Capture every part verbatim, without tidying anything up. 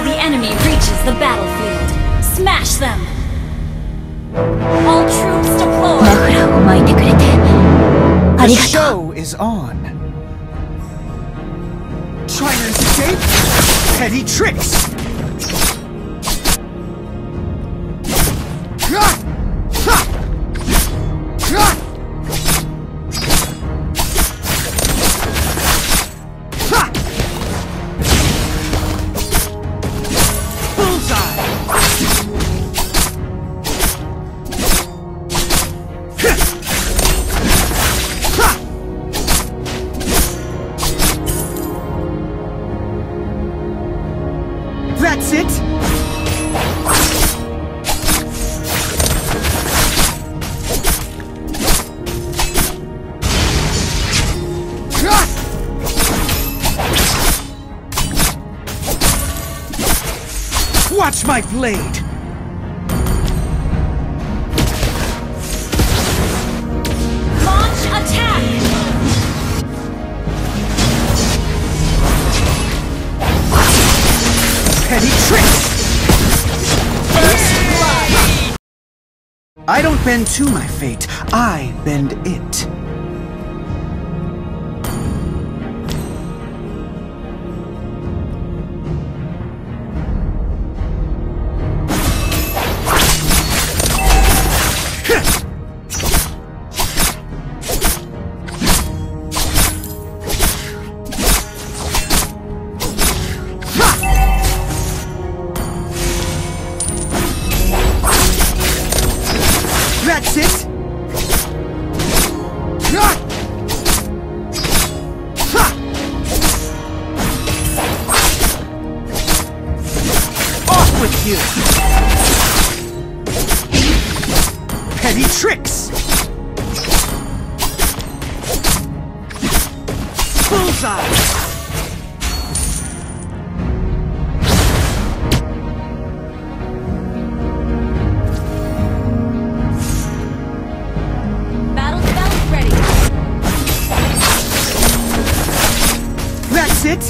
until the enemy reaches the battlefield. Smash them! All troops deploy! The show is on. Try and escape? Petty tricks! That's it! Watch my blade! I don't bend to my fate, I bend it. You. Petty tricks! Bullseye! Battle developed ready! That's it!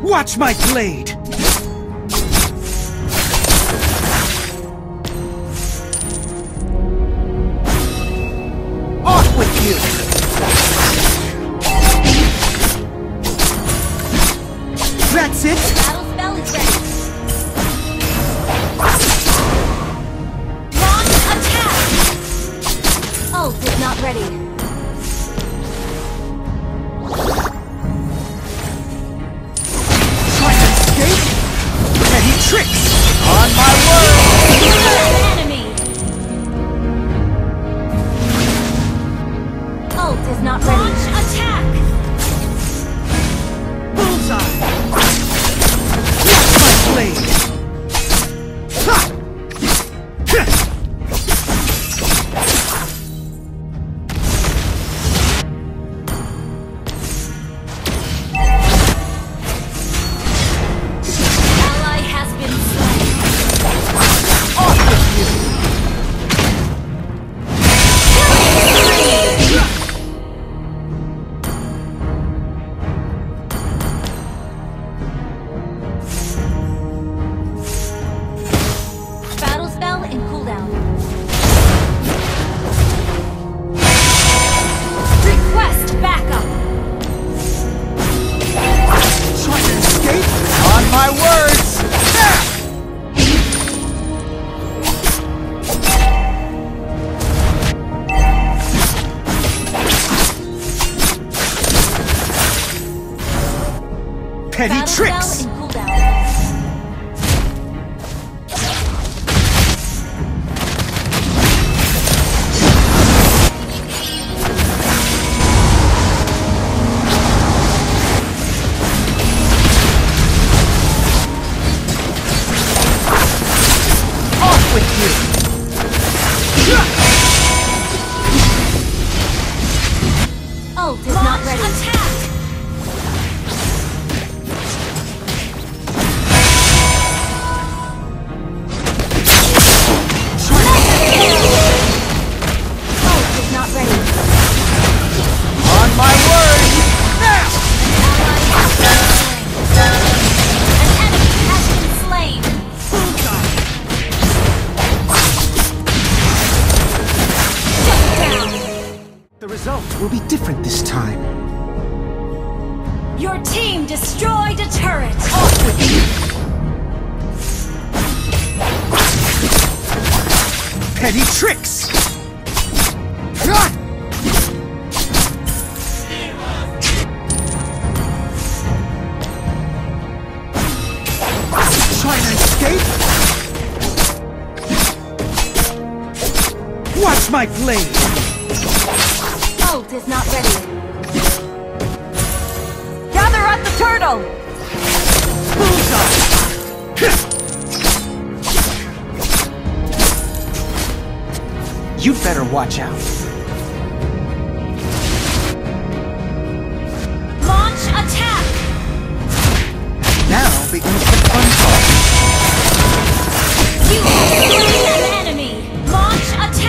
Watch my blade! Off with you! That's it! Battle spell is ready! Launch attack! Ult is not ready. Tricks! On my word! Enemy! Ult is not ready. Launch attack! Bullseye! That's my blade! Ha! Petty battle tricks! Cool down. Your team destroyed a turret! Off with you! Petty tricks! Ah! Trying to escape? Watch my blade! Bolt is not ready. Turtle! Bullseye! You better watch out. Launch attack! Now begins the fun part. You have slain an enemy! Launch attack!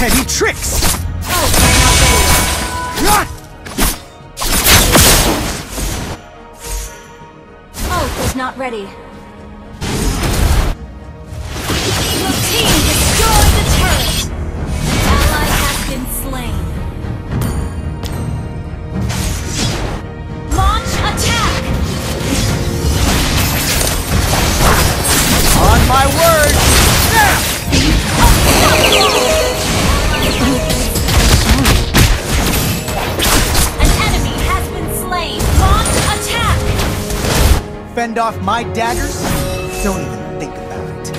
Petty tricks! Oh, not Oath is not ready. Your team destroyed the turret! An ally has been slain. Launch attack! On my word! Now! Oh, fend off my daggers? Don't even think about it.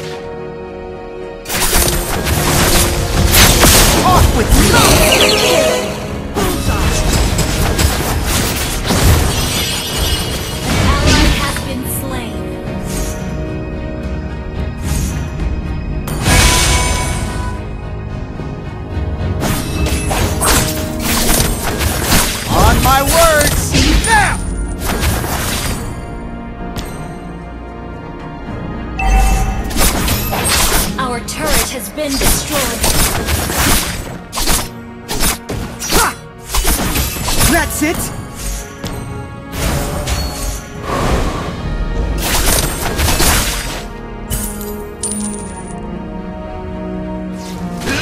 Off with you! An ally has been slain. On my words! Now! Our turret has been destroyed. Ha! That's it.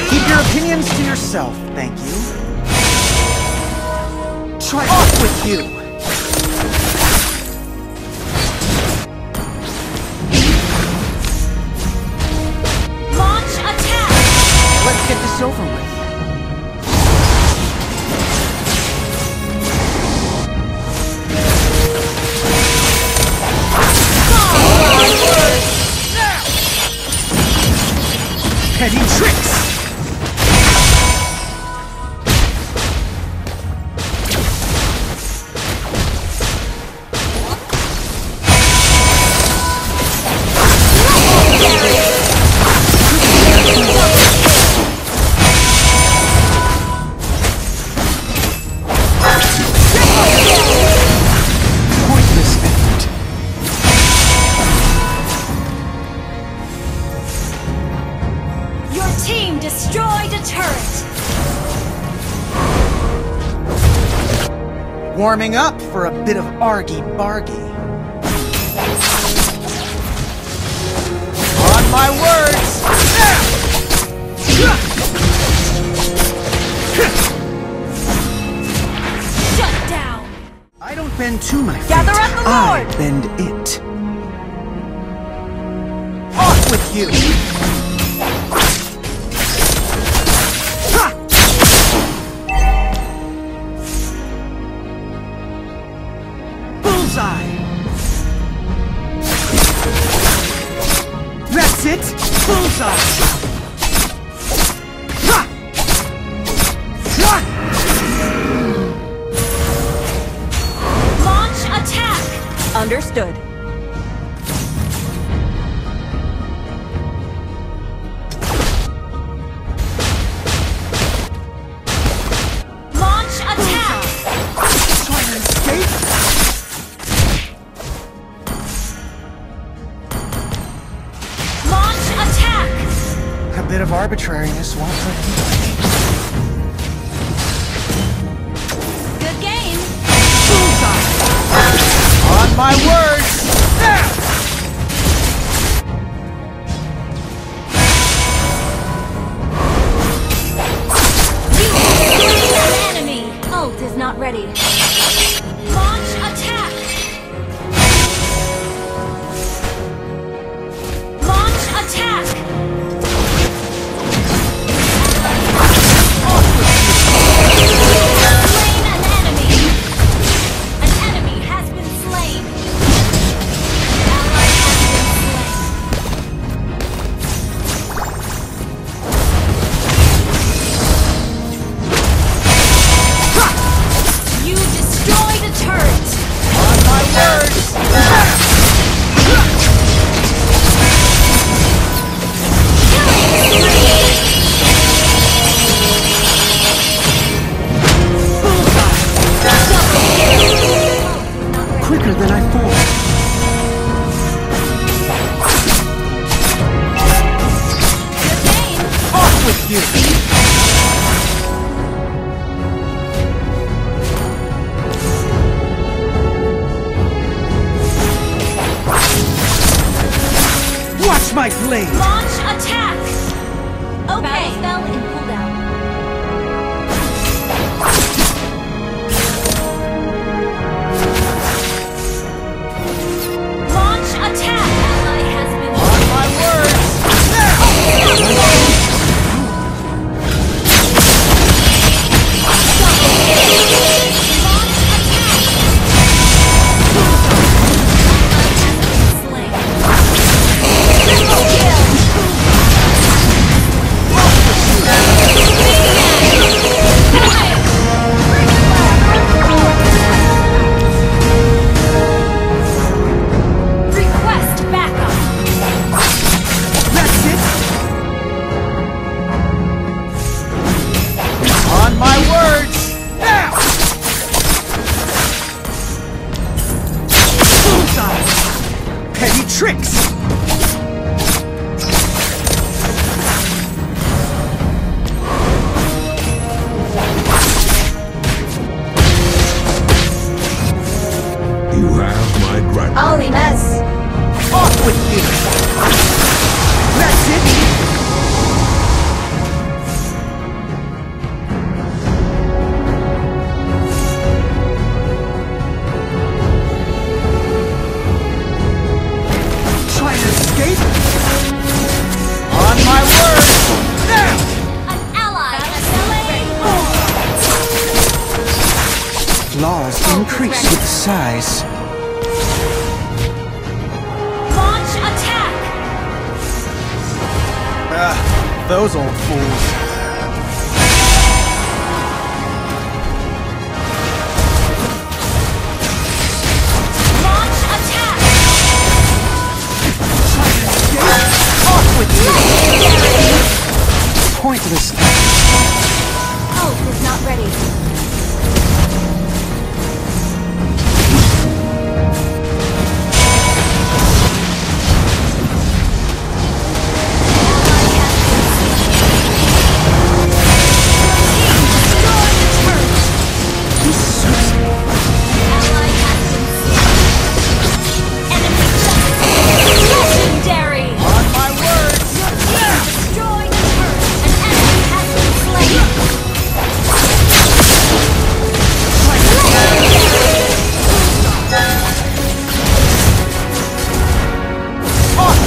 Keep your opinions to yourself, thank you. Try off with you. Get this over with. Oh, petty tricks. Warming up for a bit of argy-bargy. On my words! Shut down! I don't bend to my fate. Gather up the Lord! I bend it. Off with you! That's it! Bullseye! Launch attack! Understood. Bit of arbitrariness won't hurt anybody. Good game. On my word. An enemy. Ult is not ready. Launch attack. Launch attack. My blade. Launch attack. Okay. Battle spell in cooldown. Launch attack. Ally has been. On my word. Increase with size. Launch attack! Ah, those old fools. Launch attack! Off with you! Pointless. Oh, it's not ready.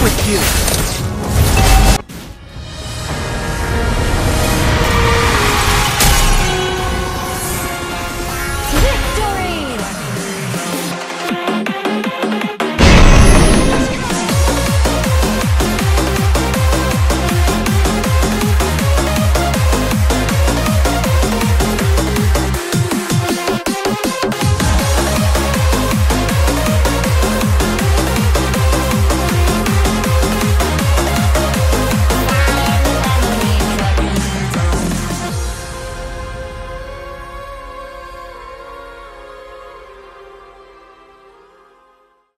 With you.